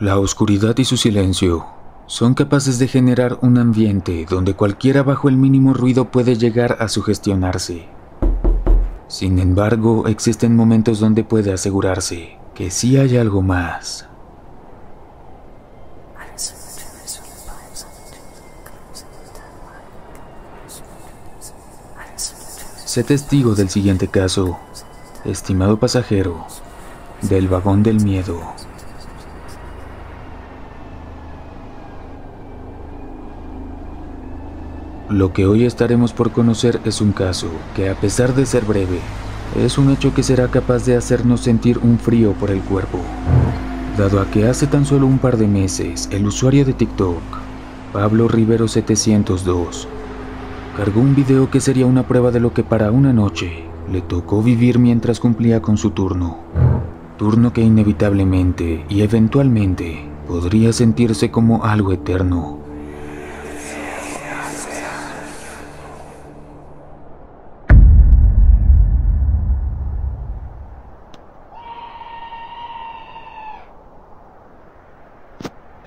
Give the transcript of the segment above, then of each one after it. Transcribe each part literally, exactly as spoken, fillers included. La oscuridad y su silencio son capaces de generar un ambiente donde cualquiera bajo el mínimo ruido puede llegar a sugestionarse. Sin embargo, existen momentos donde puede asegurarse que sí hay algo más. Sé testigo del siguiente caso, estimado pasajero del Vagón del Miedo. Lo que hoy estaremos por conocer es un caso que, a pesar de ser breve, es un hecho que será capaz de hacernos sentir un frío por el cuerpo, dado a que hace tan solo un par de meses el usuario de TikTok, Pablo Rivero setecientos dos, cargó un video que sería una prueba de lo que para una noche le tocó vivir mientras cumplía con su turno, turno que inevitablemente y eventualmente podría sentirse como algo eterno.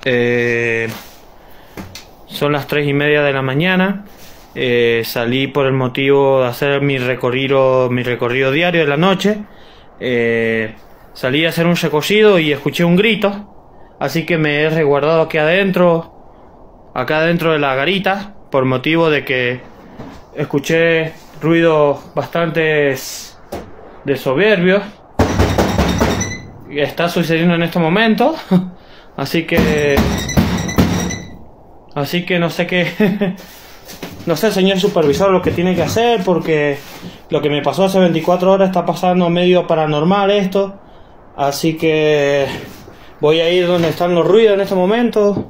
Eh, son las tres y media de la mañana. Eh, salí por el motivo de hacer mi recorrido, mi recorrido diario de la noche. Eh, salí a hacer un recocido y escuché un grito, así que me he resguardado aquí adentro, acá adentro de la garita, por motivo de que escuché ruidos bastante de soberbios. Está sucediendo en este momento. Así que, así que no sé qué, no sé, señor supervisor, lo que tiene que hacer, porque lo que me pasó hace veinticuatro horas está pasando medio paranormal esto, así que voy a ir donde están los ruidos en este momento.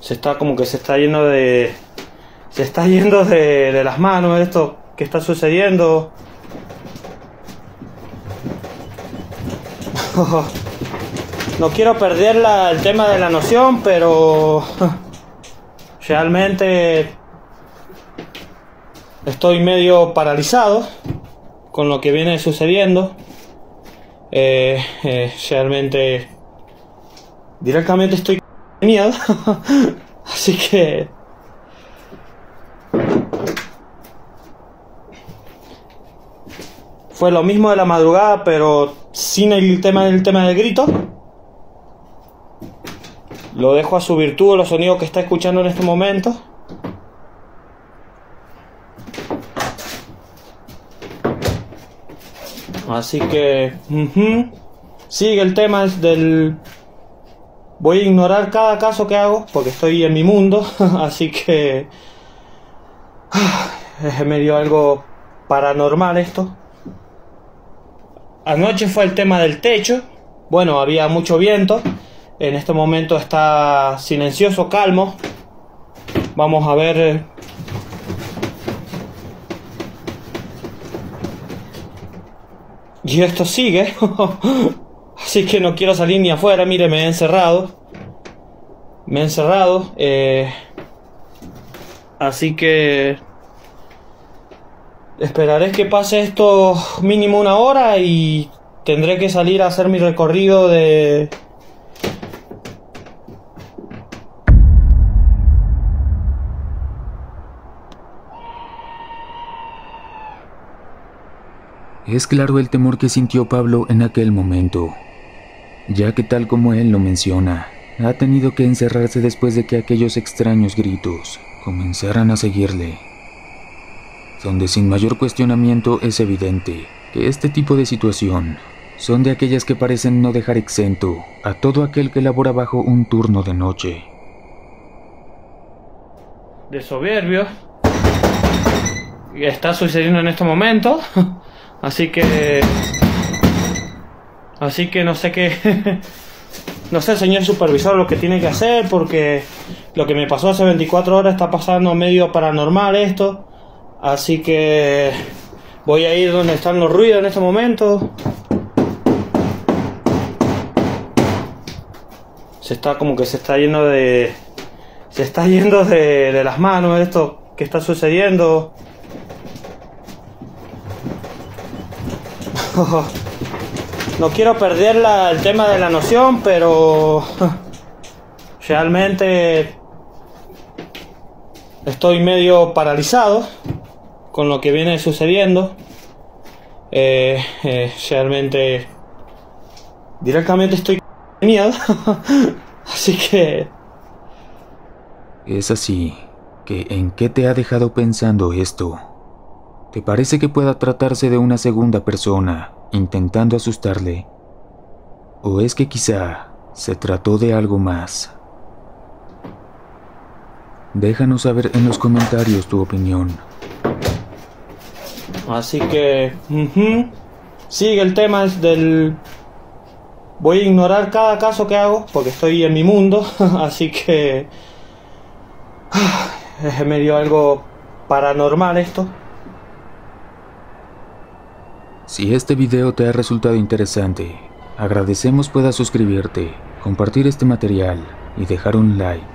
Se está como que se está yendo de, se está yendo de, de las manos esto que está sucediendo. No quiero perder la, el tema de la noción, pero realmente estoy medio paralizado con lo que viene sucediendo. Eh, eh, realmente directamente estoy de miedo, así que fue lo mismo de la madrugada, pero sin el tema del tema del grito. Lo dejo a su virtud, los sonidos que está escuchando en este momento. Así que uh-huh. Sigue el tema del... Voy a ignorar cada caso que hago porque estoy en mi mundo. Así que es medio algo paranormal esto. Anoche fue el tema del techo. Bueno, había mucho viento. En este momento está silencioso, calmo. Vamos a ver. Y esto sigue. Así que no quiero salir ni afuera. Mire, me he encerrado. Me he encerrado. Eh... Así que... Esperaré que pase esto mínimo una hora y tendré que salir a hacer mi recorrido de... Es claro el temor que sintió Pablo en aquel momento, ya que tal como él lo menciona, ha tenido que encerrarse después de que aquellos extraños gritos comenzaran a seguirle, donde sin mayor cuestionamiento es evidente que este tipo de situación son de aquellas que parecen no dejar exento a todo aquel que labora bajo un turno de noche. De soberbio está sucediendo en este momento, así que así que no sé qué, no sé, señor supervisor, lo que tiene que hacer, porque lo que me pasó hace veinticuatro horas está pasando medio paranormal esto. Así que voy a ir donde están los ruidos en este momento. Se está como que se está yendo de... Se está yendo de, de las manos esto que está sucediendo. No quiero perder la, el tema de la noción, pero realmente estoy medio paralizado con lo que viene sucediendo. Eh, eh, realmente directamente estoy de miedo. Así que... Es así que ¿en qué te ha dejado pensando esto? ¿Te parece que pueda tratarse de una segunda persona intentando asustarle? ¿O es que quizá se trató de algo más? Déjanos saber en los comentarios tu opinión. Así que... Uh-huh. Sigue el tema del... Voy a ignorar cada caso que hago porque estoy en mi mundo. Así que... Es medio algo paranormal esto. Si este video te ha resultado interesante, agradecemos puedas suscribirte, compartir este material y dejar un like,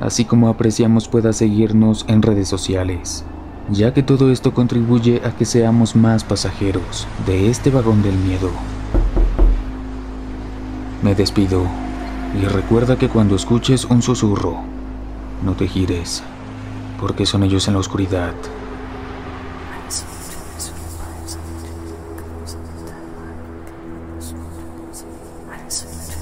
así como apreciamos puedas seguirnos en redes sociales, ya que todo esto contribuye a que seamos más pasajeros de este vagón del miedo. Me despido y recuerda que cuando escuches un susurro, no te gires, porque son ellos en la oscuridad. Thank you.